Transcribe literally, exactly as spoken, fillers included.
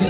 Okay, um,